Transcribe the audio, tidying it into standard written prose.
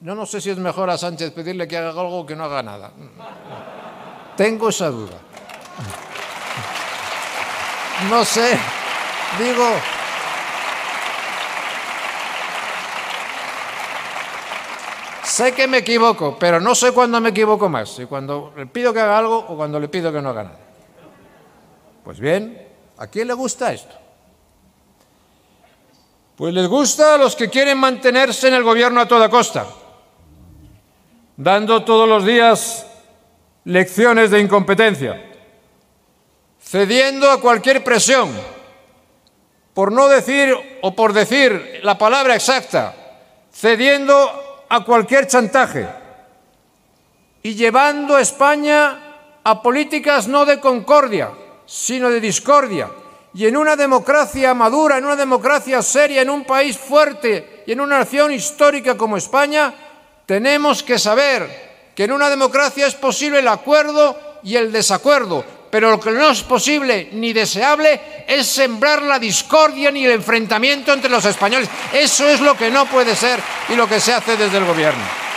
Yo no sé si es mejor a Sánchez pedirle que haga algo que no haga nada. Tengo esa duda. No sé, digo... Sé que me equivoco, pero no sé cuándo me equivoco más, si cuando le pido que haga algo o cuando le pido que no haga nada. Pues bien, ¿a quién le gusta esto? Pues les gusta a los que quieren mantenerse en el gobierno a toda costa, dando todos los días lecciones de incompetencia, cediendo a cualquier presión, por no decir o por decir la palabra exacta, cediendo a cualquier chantaje y llevando a España a políticas no de concordia, sino de discordia. Y en una democracia madura, en una democracia seria, en un país fuerte y en una nación histórica como España, tenemos que saber que en una democracia es posible el acuerdo y el desacuerdo, pero lo que no es posible ni deseable es sembrar la discordia ni el enfrentamiento entre los españoles. Eso es lo que no puede ser y lo que se hace desde el gobierno.